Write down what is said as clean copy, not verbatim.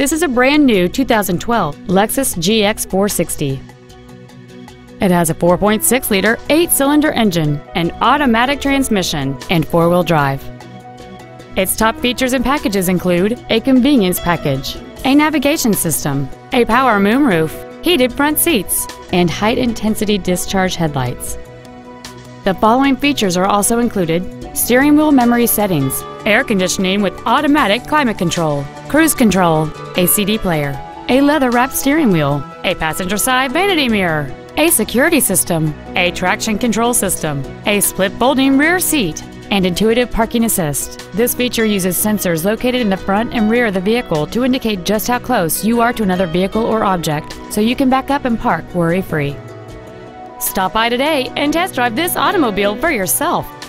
This is a brand new 2012 Lexus GX460. It has a 4.6-liter 8-cylinder engine, an automatic transmission, and four-wheel drive. Its top features and packages include a convenience package, a navigation system, a power moonroof, heated front seats, and height-intensity discharge headlights. The following features are also included: steering wheel memory settings, air conditioning with automatic climate control, cruise control, a CD player, a leather-wrapped steering wheel, a passenger side vanity mirror, a security system, a traction control system, a split folding rear seat, and intuitive parking assist. This feature uses sensors located in the front and rear of the vehicle to indicate just how close you are to another vehicle or object, so you can back up and park worry-free. Stop by today and test drive this automobile for yourself.